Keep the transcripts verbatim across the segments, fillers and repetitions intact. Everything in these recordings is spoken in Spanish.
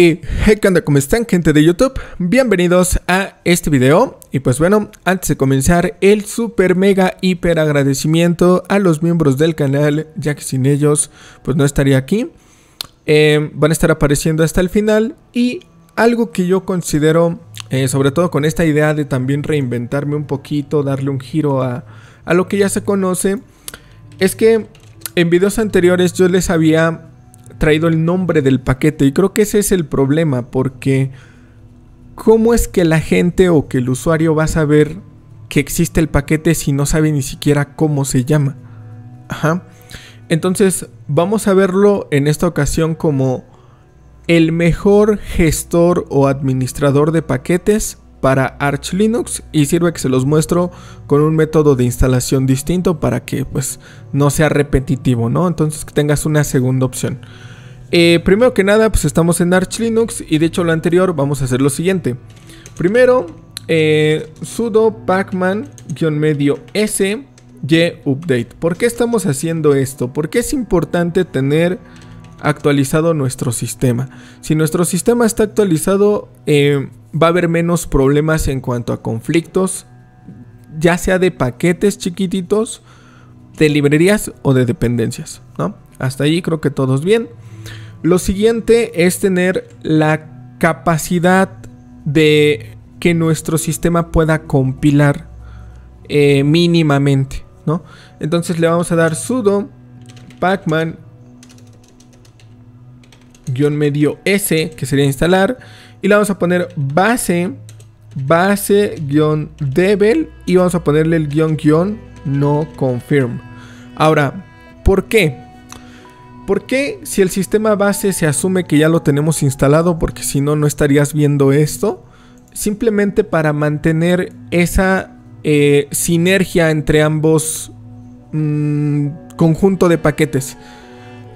Y hey, ¿qué onda? ¿Cómo están, gente de YouTube? Bienvenidos a este video. Y pues bueno, antes de comenzar, el super mega hiper agradecimiento a los miembros del canal, ya que sin ellos pues no estaría aquí. eh, Van a estar apareciendo hasta el final. Y algo que yo considero, eh, sobre todo con esta idea de también reinventarme un poquito, darle un giro a, a lo que ya se conoce, es que en videos anteriores yo les había traído el nombre del paquete, y creo que ese es el problema, porque ¿cómo es que la gente o que el usuario va a saber que existe el paquete si no sabe ni siquiera cómo se llama? Ajá. Entonces vamos a verlo en esta ocasión como el mejor gestor o administrador de paquetes para Arch Linux, y sirve que se los muestro con un método de instalación distinto para que pues no sea repetitivo, ¿no? Entonces que tengas una segunda opción. Eh, primero que nada, pues estamos en Arch Linux, y de hecho lo anterior vamos a hacer lo siguiente. Primero, eh, sudo pacman-medio s y-update. ¿Por qué estamos haciendo esto? Porque es importante tener actualizado nuestro sistema. Si nuestro sistema está actualizado, eh, va a haber menos problemas en cuanto a conflictos, ya sea de paquetes chiquititos, de librerías o de dependencias, ¿no? Hasta ahí creo que todos bien. Lo siguiente es tener la capacidad de que nuestro sistema pueda compilar eh, mínimamente, ¿no? Entonces le vamos a dar sudo pacman-s, que sería instalar, y le vamos a poner base, base-devel, y vamos a ponerle el guión guión no confirm. Ahora, ¿por qué? ¿Por qué si el sistema base se asume que ya lo tenemos instalado? Porque si no, no estarías viendo esto. Simplemente para mantener esa eh, sinergia entre ambos mmm, conjunto de paquetes.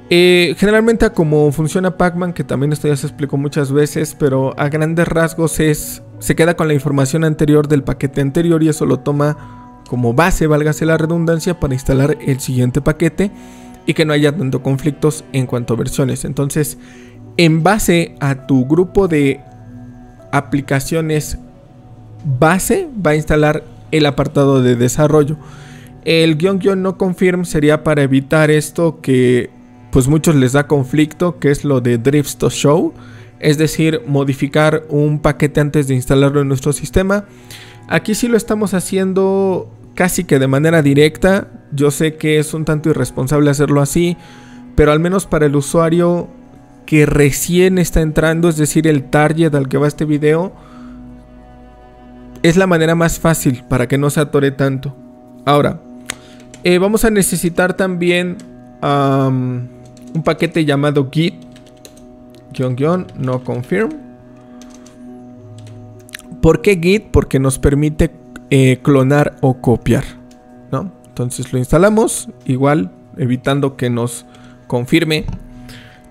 Eh, generalmente, como funciona Pacman, que también esto ya se explicó muchas veces, pero a grandes rasgos es, se queda con la información anterior del paquete anterior, y eso lo toma como base, válgase la redundancia, para instalar el siguiente paquete y que no haya tanto conflictos en cuanto a versiones. Entonces, en base a tu grupo de aplicaciones base, va a instalar el apartado de desarrollo. El guión guión no confirm sería para evitar esto que pues muchos les da conflicto, que es lo de drifts to show, es decir, modificar un paquete antes de instalarlo en nuestro sistema. Aquí sí lo estamos haciendo casi que de manera directa. Yo sé que es un tanto irresponsable hacerlo así, pero al menos para el usuario que recién está entrando, es decir, el target al que va este video, es la manera más fácil para que no se atore tanto. Ahora, eh, vamos a necesitar también um, un paquete llamado git guión guión no confirm. ¿Por qué git? Porque nos permite eh, clonar o copiar, ¿no? Entonces lo instalamos, igual evitando que nos confirme,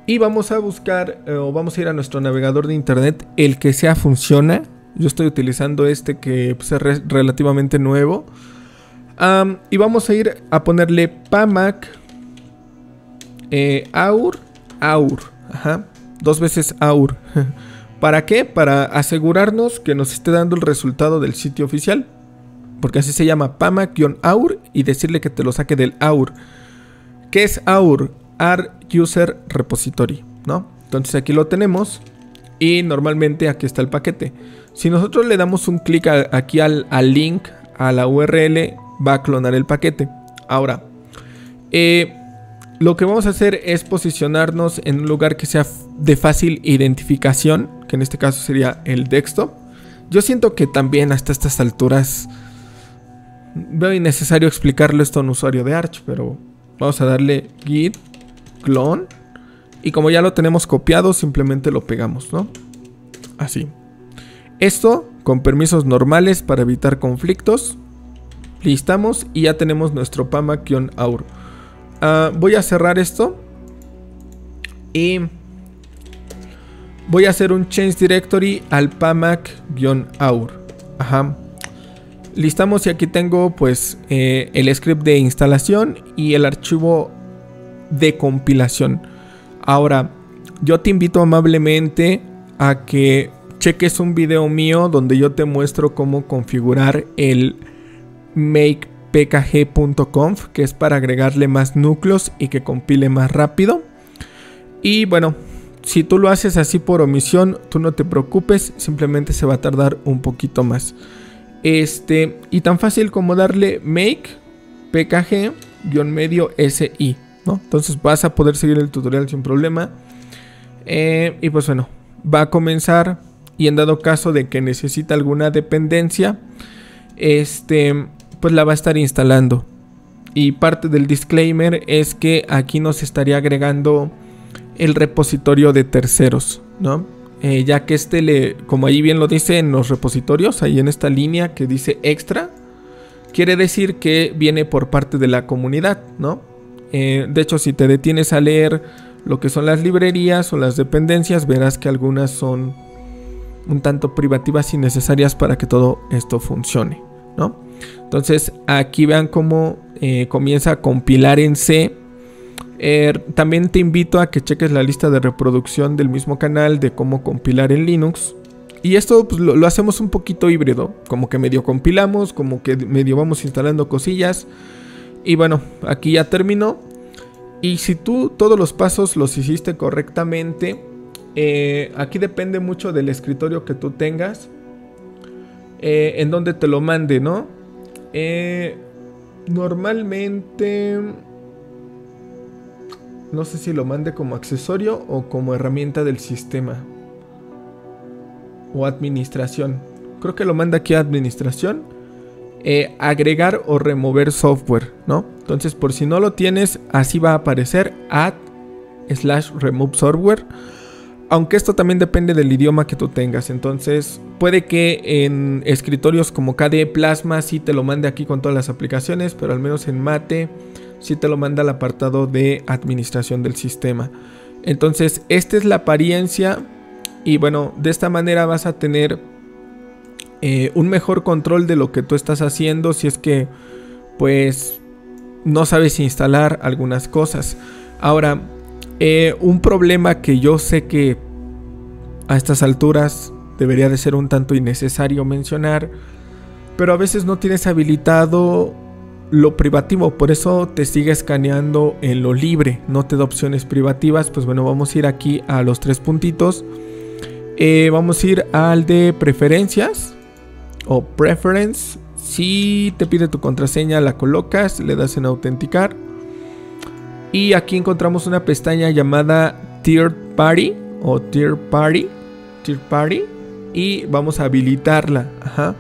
y vamos a buscar eh, o vamos a ir a nuestro navegador de internet, el que sea funciona. Yo estoy utilizando este que pues, es re relativamente nuevo, um, y vamos a ir a ponerle Pamac Eh, A U R, A U R, ajá, dos veces A U R. ¿Para qué? Para asegurarnos que nos esté dando el resultado del sitio oficial, porque así se llama, Pamac-A U R, y decirle que te lo saque del A U R. ¿Qué es A U R? Arch User Repository, ¿no? Entonces aquí lo tenemos, y normalmente aquí está el paquete. Si nosotros le damos un clic aquí al, al link, a la U R L, va a clonar el paquete. Ahora, eh... lo que vamos a hacer es posicionarnos en un lugar que sea de fácil identificación, que en este caso sería el desktop. Yo siento que también hasta estas alturas veo innecesario explicarlo esto a un usuario de Arch, pero vamos a darle git clone, y como ya lo tenemos copiado, simplemente lo pegamos, ¿no? Así. Esto con permisos normales para evitar conflictos. Listamos y ya tenemos nuestro pamac-aur. Uh, voy a cerrar esto y voy a hacer un change directory al pamac-aur. Ajá. Listamos, y aquí tengo pues eh, el script de instalación y el archivo de compilación. Ahora, yo te invito amablemente a que cheques un video mío donde yo te muestro cómo configurar el make p k g punto conf, que es para agregarle más núcleos y que compile más rápido. Y bueno, si tú lo haces así por omisión, tú no te preocupes, simplemente se va a tardar un poquito más. Este, y tan fácil como darle make p k g guión medio s i, ¿no? Entonces vas a poder seguir el tutorial sin problema. Eh, y pues bueno, va a comenzar, y en dado caso de que necesita alguna dependencia, este, pues la va a estar instalando. Y parte del disclaimer es que aquí nos estaría agregando el repositorio de terceros, ¿no? Eh, ya que este, le, como ahí bien lo dice en los repositorios, ahí en esta línea que dice extra, quiere decir que viene por parte de la comunidad, ¿no? Eh, de hecho, si te detienes a leer lo que son las librerías o las dependencias, verás que algunas son un tanto privativas y necesarias para que todo esto funcione, ¿no? Entonces aquí vean cómo eh, comienza a compilar en C. Eh, también te invito a que cheques la lista de reproducción del mismo canal de cómo compilar en Linux. Y esto pues, lo, lo hacemos un poquito híbrido, como que medio compilamos, como que medio vamos instalando cosillas. Y bueno, aquí ya terminó. Y si tú todos los pasos los hiciste correctamente, eh, aquí depende mucho del escritorio que tú tengas, eh, en donde te lo mande, ¿no? Eh, normalmente, no sé si lo mande como accesorio o como herramienta del sistema o administración. Creo que lo manda aquí a administración. Eh, agregar o remover software, ¿no? Entonces, por si no lo tienes, así va a aparecer add slash remove software, aunque esto también depende del idioma que tú tengas. Entonces puede que en escritorios como K D E Plasma sí te lo mande aquí con todas las aplicaciones, pero al menos en Mate sí te lo manda al apartado de administración del sistema. Entonces esta es la apariencia, y bueno, de esta manera vas a tener Eh, un mejor control de lo que tú estás haciendo si es que pues no sabes instalar algunas cosas. Ahora, eh, un problema que yo sé que a estas alturas debería de ser un tanto innecesario mencionar, pero a veces no tienes habilitado lo privativo, por eso te sigue escaneando en lo libre, no te da opciones privativas. Pues bueno, vamos a ir aquí a los tres puntitos, eh, vamos a ir al de preferencias o preference. Si te pide tu contraseña, la colocas, le das en autenticar, y aquí encontramos una pestaña llamada third party o third party third party y vamos a habilitarla. Ajá.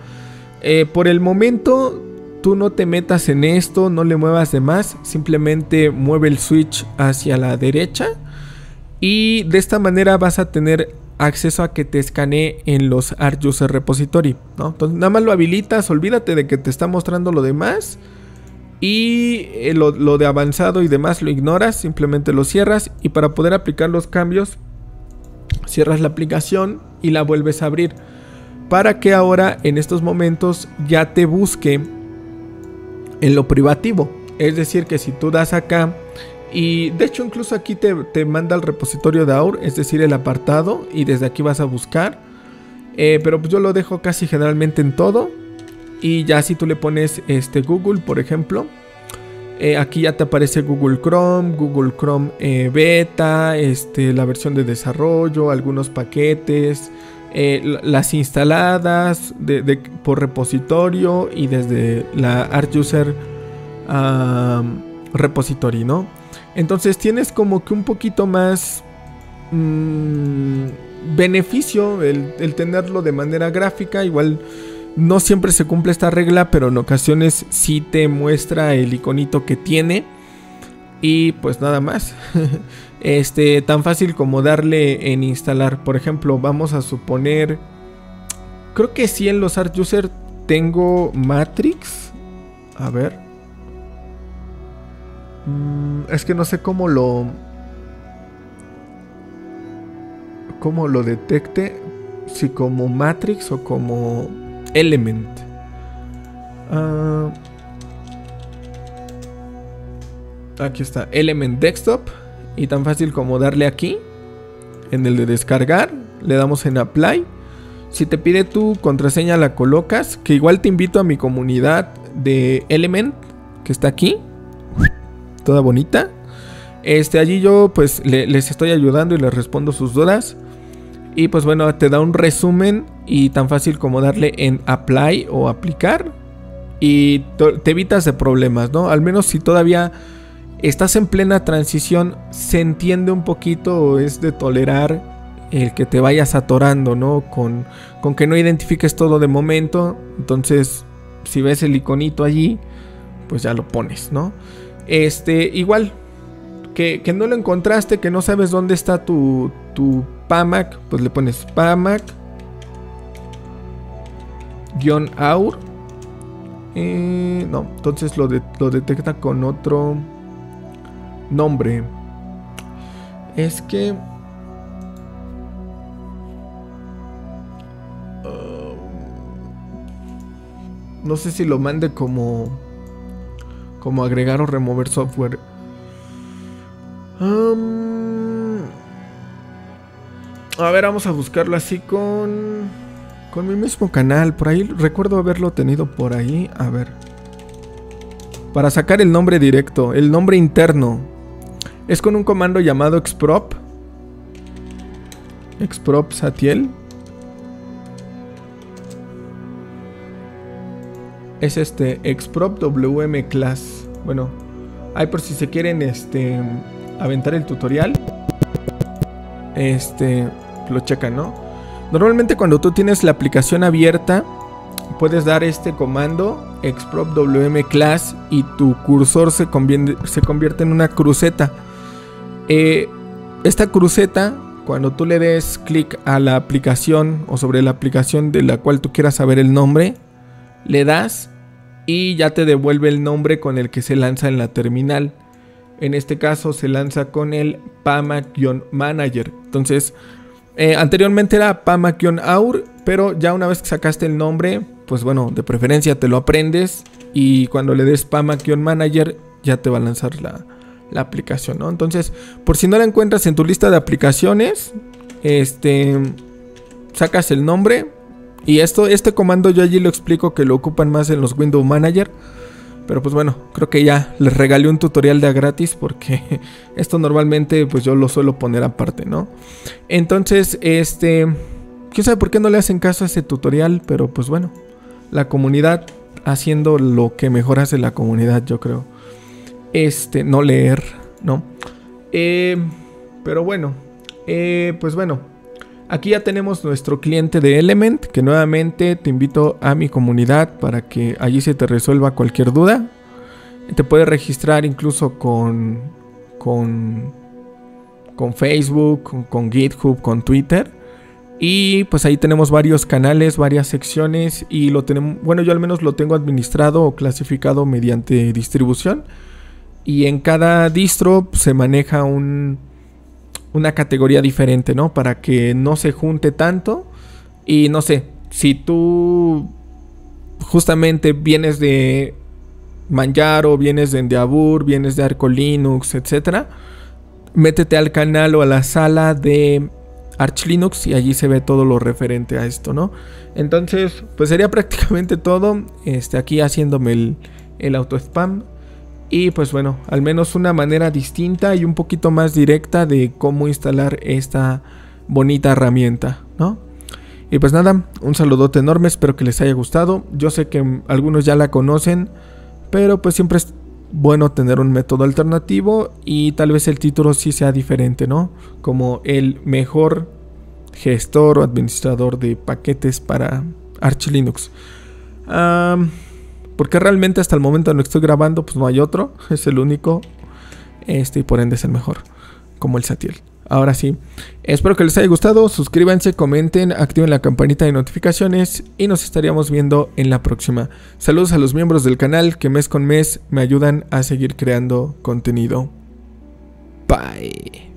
Eh, por el momento tú no te metas en esto, no le muevas de más, simplemente mueve el switch hacia la derecha y de esta manera vas a tener acceso a que te escanee en los Arch User Repository, ¿no? Entonces nada más lo habilitas, olvídate de que te está mostrando lo demás, y eh, lo, lo de avanzado y demás lo ignoras, simplemente lo cierras, y para poder aplicar los cambios cierras la aplicación y la vuelves a abrir, para que ahora en estos momentos ya te busque en lo privativo. Es decir, que si tú das acá, y de hecho incluso aquí te, te manda el repositorio de A U R, es decir, el apartado, y desde aquí vas a buscar. Eh, pero pues yo lo dejo casi generalmente en todo. Y ya si tú le pones este Google, por ejemplo, eh, aquí ya te aparece Google Chrome, Google Chrome eh, Beta, este, la versión de desarrollo, algunos paquetes, eh, las instaladas de, de, por repositorio y desde la Arch User um, Repository, ¿no? Entonces tienes como que un poquito más mmm, beneficio el, el tenerlo de manera gráfica. Igual no siempre se cumple esta regla, pero en ocasiones sí te muestra el iconito que tiene. Y pues nada más. Este, tan fácil como darle en instalar. Por ejemplo, vamos a suponer, creo que sí en los Arch User tengo Matrix. A ver, es que no sé cómo lo cómo lo detecte, si como Matrix o como Element. Uh, aquí está Element Desktop, y tan fácil como darle aquí en el de descargar, le damos en Apply. Si te pide tu contraseña la colocas, que igual te invito a mi comunidad de Element, que está aquí, toda bonita. Este, allí yo pues le, les estoy ayudando y les respondo sus dudas. Y pues bueno, te da un resumen y tan fácil como darle en Apply o Aplicar. Y te evitas de problemas, ¿no? Al menos si todavía estás en plena transición, se entiende un poquito, o es de tolerar el que te vayas atorando, ¿no? Con, con que no identifiques todo de momento. Entonces, si ves el iconito allí, pues ya lo pones, ¿no? Este, igual, que, que no lo encontraste, que no sabes dónde está tu, tu Pamac, pues le pones Pamac guión A U R. Eh, no, entonces lo, de, lo detecta con otro nombre. Es que... no sé si lo mande como como agregar o remover software. Um, a ver, vamos a buscarlo así con con mi mismo canal. Por ahí recuerdo haberlo tenido por ahí. A ver. Para sacar el nombre directo, el nombre interno. Es con un comando llamado xprop. Xprop Satiel. Es este xprop wm class. Bueno, ahí por si se quieren este aventar el tutorial, este lo checan, ¿no? Normalmente cuando tú tienes la aplicación abierta puedes dar este comando xprop wm class y tu cursor se convierte, se convierte en una cruceta. Eh, esta cruceta, cuando tú le des clic a la aplicación o sobre la aplicación de la cual tú quieras saber el nombre, le das y ya te devuelve el nombre con el que se lanza en la terminal. En este caso se lanza con el Pamac-Manager. Entonces, eh, anteriormente era Pamac-A U R, pero ya una vez que sacaste el nombre, pues bueno, de preferencia te lo aprendes. Y cuando le des Pamac-Manager ya te va a lanzar la, la aplicación, ¿no? Entonces, por si no la encuentras en tu lista de aplicaciones, este, sacas el nombre. Y esto, este comando yo allí lo explico que lo ocupan más en los Window Manager. Pero pues bueno, creo que ya les regalé un tutorial de a gratis, porque esto normalmente pues yo lo suelo poner aparte, ¿no? Entonces, este... quién sabe por qué no le hacen caso a este tutorial, pero pues bueno, la comunidad haciendo lo que mejor hace la comunidad, yo creo. Este, no leer, ¿no? Eh, pero bueno, eh, pues bueno. Aquí ya tenemos nuestro cliente de Element, que nuevamente te invito a mi comunidad para que allí se te resuelva cualquier duda. Te puedes registrar incluso con, con, con Facebook, con, con GitHub, con Twitter. Y pues ahí tenemos varios canales, varias secciones y lo tenemos, bueno, yo al menos lo tengo administrado o clasificado mediante distribución. Y en cada distro se maneja un... una categoría diferente, ¿no? Para que no se junte tanto. Y no sé, si tú justamente vienes de Manjaro, vienes de Endeavour, vienes de Arco Linux, etcétera, métete al canal o a la sala de Arch Linux y allí se ve todo lo referente a esto, ¿no? Entonces, pues sería prácticamente todo. Este, aquí haciéndome el, el auto spam. Y pues bueno, al menos una manera distinta y un poquito más directa de cómo instalar esta bonita herramienta, ¿no? Y pues nada, un saludote enorme, espero que les haya gustado. Yo sé que algunos ya la conocen, pero pues siempre es bueno tener un método alternativo y tal vez el título sí sea diferente, ¿no? Como el mejor gestor o administrador de paquetes para Arch Linux. Ah... Um, Porque realmente hasta el momento en el que estoy grabando, pues no hay otro. Es el único. Este, y por ende es el mejor. Como el Satiel. Ahora sí. Espero que les haya gustado. Suscríbanse, comenten, activen la campanita de notificaciones. Y nos estaríamos viendo en la próxima. Saludos a los miembros del canal que mes con mes me ayudan a seguir creando contenido. Bye.